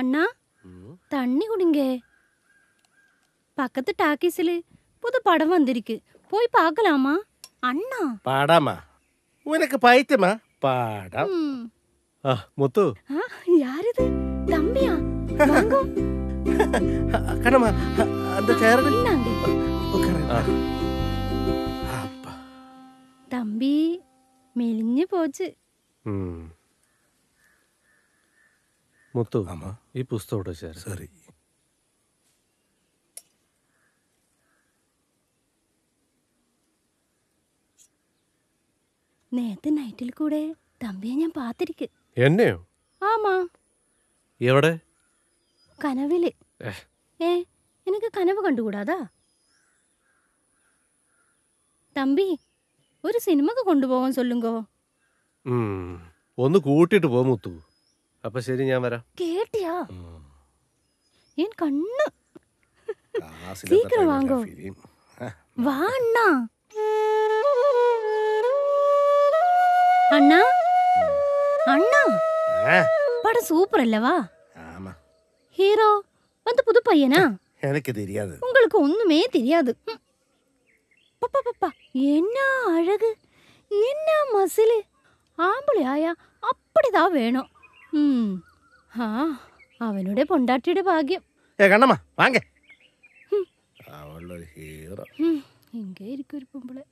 அண்ணா தண்ணி குடிங்க. பக்கத்து டாக்கீஸ்ல புது படம் வந்திருக்கு, போய் பார்க்கலாமா அண்ணா? படமா? உனக்கு பைத்தியமா? படம்? முத்து யார் இது? தம்பியா? வாங்க கண்ணம்மா, அந்த சேர் நின்னாங்க உட்காருங்க. அப்பா தம்பி மெலிஞ்சு போச்சு. முத்து ஆமா ಈ ಪುಸ್ತಕದ ಸೇರ್ ಸರಿ. നേരത്തെ നൈറ്റിൽ കൂടെ തമ്പിയെ ഞാൻ പാത്തിരിക്കും. എന്നെയോ? ആമാ. എവിടെ? കനവില്. ഏ എനിക്ക് കനവ് കണ്ടുകൂടാതാ തമ്പി, ഒരു സിനിമക്ക് കൊണ്ടുപോകാൻ ചൊല്ലുങ്കോ? ഒന്ന് കൂട്ടിട്ട് പോ മുത്തു. അപ്പ ശരി ഞാൻ വരാം. കേട്ടിയാ ഞാൻ കണ്ണ് സീക്ര വാങ്ങോ? വാ അണ്ണാ. அண்ணா அண்ணா படம் சூப்பர் இல்லவா? ஆமா. ஹீரோ வந்து புது பையனா? எனக்கு தெரியாது. உங்களுக்கு ஒண்ணுமே தெரியாது. பாப்பா பாப்பா என்ன அழகு, என்ன மசில். ஆம்பளையா அப்படிதான் வேணும். ஆ அவனோட பொண்டாட்டியோட பாக்கியம். ஏ கண்ணம்மா வாங்க. அவள ஒரு ஹீரோ இங்க இருக்கு ஒரு பொம்பளை.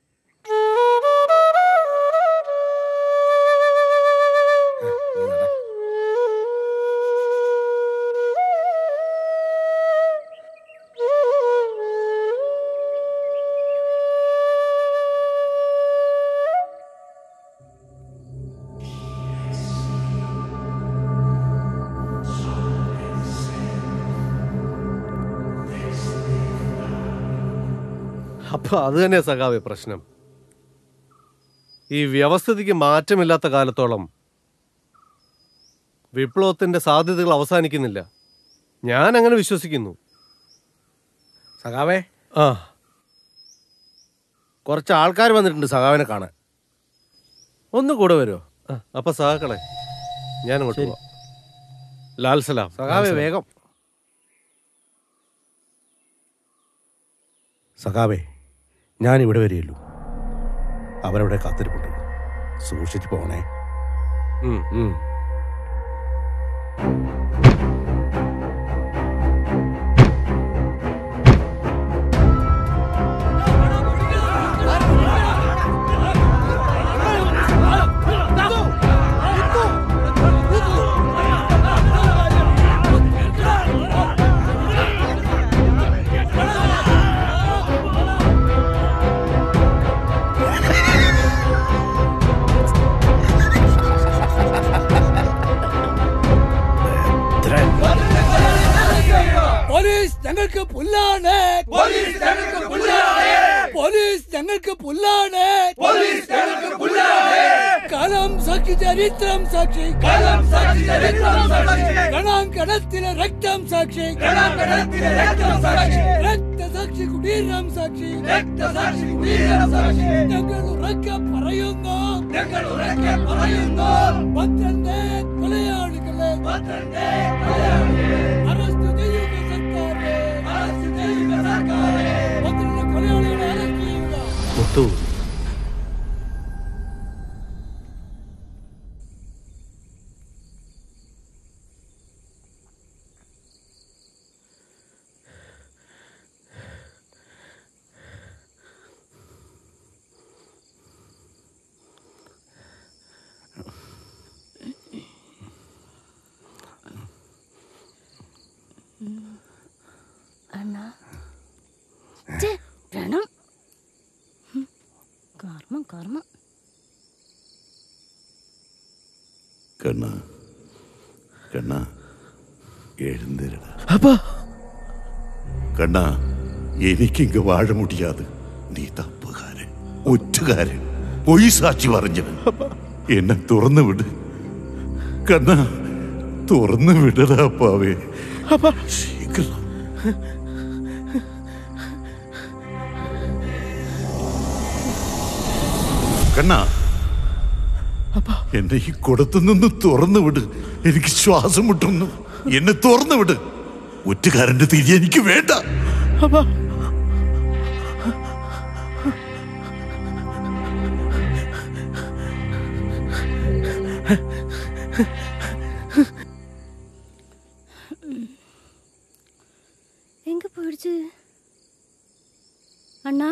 അപ്പൊ അത് തന്നെ സഖാവേ പ്രശ്നം. ഈ വ്യവസ്ഥിതിക്ക് മാറ്റമില്ലാത്ത കാലത്തോളം വിപ്ലവത്തിന്റെ സാധ്യതകൾ അവസാനിക്കുന്നില്ല. ഞാൻ അങ്ങനെ വിശ്വസിക്കുന്നു സഖാവേ. ആ കുറച്ച് ആൾക്കാർ വന്നിട്ടുണ്ട് സഖാവിനെ കാണാൻ, ഒന്നും കൂടെ വരുമോ? അപ്പൊ സഖാക്കളെ ഞാൻ അങ്ങോട്ട് പോവാം. ലാൽ സലാം സഖാവേ, വേഗം സഖാവേ. ഞാനിവിടെ വരികയുള്ളൂ, അവരവിടെ കാത്തിരിപ്പുണ്ട്. സൂക്ഷിച്ചു പോണേ. चरित्रम साक्षी कलम साक्षी चरित्रम साक्षी गणाम गणतिल रक्तम साक्षी गणाम गणतिल रक्तम साक्षी रक्त साक्षी कुटीरम साक्षी रक्त साक्षी कुटीरम साक्षी नगलो रक्क परयुंगो नगलो रक्क परयुंगो पतंदे कोलयाडुकले पतंदे कोलयाडुकले अरस्तु देयुग सरकारे अरस्तु देयुग सरकारे पतंदे कोलयाडुकले अरस्तु मुत्तु கண்ணா, எனக்கு இங்க வாழ முடியாது. நீ தப்புகாரன், ஒற்றுக்காரன், பொய் சாட்சி வரைஞ்சவன். என்னை துறந்து விடு கண்ணா, துறந்து விடுடா அப்பாவே. அப்பா சீக்கிரம். കണ്ണാ എന്നെ ഈ കൊടുത്തു നിന്ന് തുറന്നു വിട്, എനിക്ക് ശ്വാസം മുട്ടുന്നു. എന്നെ തുറന്നു വിട്. ഒറ്റക്കാരന്റെ തിരി എനിക്ക് വേണ്ട. எங்க போயிடுச்சு அண்ணா?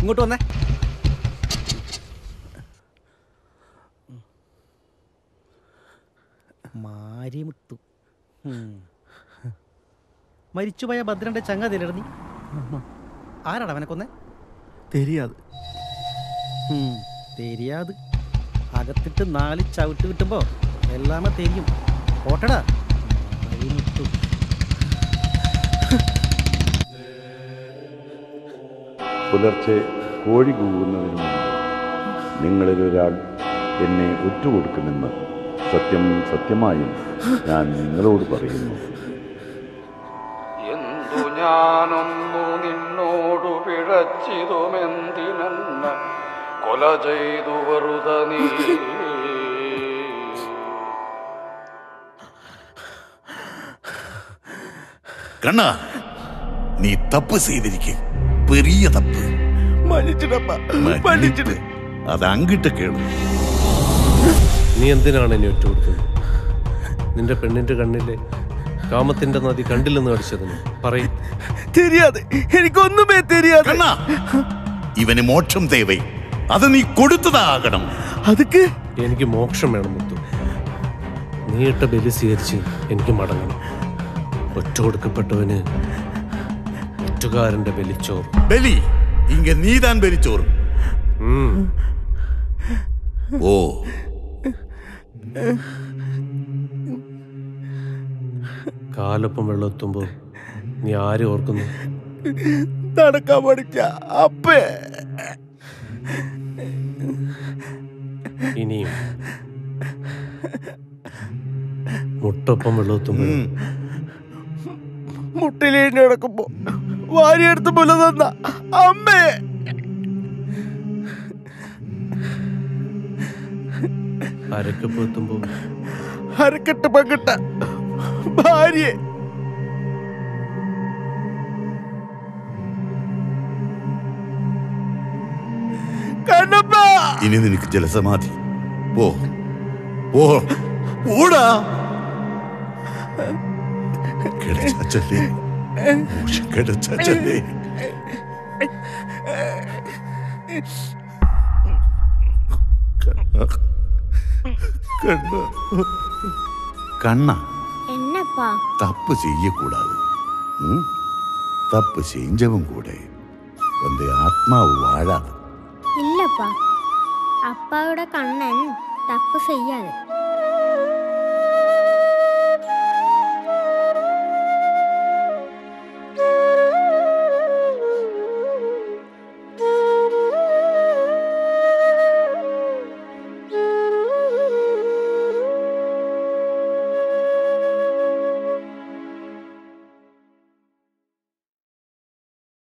ഇങ്ങോട്ട് വന്നേ. മാരിമുത്തു മരിച്ചുപോയ ഭദ്രന്റെ ചങ്ങാതിലടങ്ങി. ആരാടാ അവനെ കൊന്നേ? തെരിയാത് അകത്തിട്ട് നാല് ചവിട്ട് കിട്ടുമ്പോ എല്ലാമേ തെരിയും. ഓട്ടടാ മാരിമുത്തു. പുലർച്ചെ കോഴി കൂകുന്നതിന് മുമ്പ് നിങ്ങളിലൊരാൾ എന്നെ ഒറ്റുകൊടുക്കുമെന്ന് സത്യം സത്യമായും ഞാൻ നിങ്ങളോട് പറയുന്നു. എന്തു ഞാനൊന്നു നിന്നോടു പിഴച്ചിതുമെന്തിനെന്ന കൊല ചെയ്തു വെറുതെ നീ. കണ്ണ, നീ തപ്പ് ചെയ്തിരിക്കേ, പെരിയ തപ്പ്. അത് അങ്കിട്ടൊക്കെയാണ്. നീ എന്തിനാണ് എന്നെ ഒറ്റ കൊടുക്കുന്നത്? നിന്റെ പെണ്ണിന്റെ കണ്ണിലെ കാമത്തിന്റെ നദി കണ്ടില്ലെന്ന് അടിച്ചതിന് പറയും. എനിക്കൊന്നുമേ തെരിയാതെ. ഇവന് മോക്ഷം തേവേ, അത് നീ കൊടുത്തതാകണം. അതൊക്കെ എനിക്ക് മോക്ഷം വേണം മുത്തു. നീ ഇട്ട ബലി സ്വീകരിച്ച് എനിക്ക് മടങ്ങണം. ഒറ്റ കൊടുക്കപ്പെട്ടവന് ഒറ്റുകാരന്റെ ബലിച്ചോറ്. ബലി இங்க நீதான் பெரிச்சோறு. ஓ காலப்பம் வெள்ளத்தும்போ நீ ஆரி ஓர்க்குது நடக்க படிக்க அப்பே. இனியும் முட்டப்பம் வெள்ளத்தும்போ முட்டிலே நடக்கும்போ വാരിയെടുത്ത് പോലെ തന്ന അമ്മേ. അരക്കപ്പെത്തുമ്പോ അരക്കെട്ട് പങ്കിട്ട ഭാര്യയെ കണ്ണപ്പ. ഇനി നിനക്ക് ജലസമാധി. പോ പോ ഓടാ. കണ്ണ, തപ്പ് ചെയ്യക്കൂടാതെ തപ്പ് ചെയ്യും കൂടെ എന്റെ ആത്മാവ് വാഴാതെ. ഇല്ലപ്പാ, അപ്പായുടെ കണ്ണൻ തപ്പ് ചെയ്യാതെ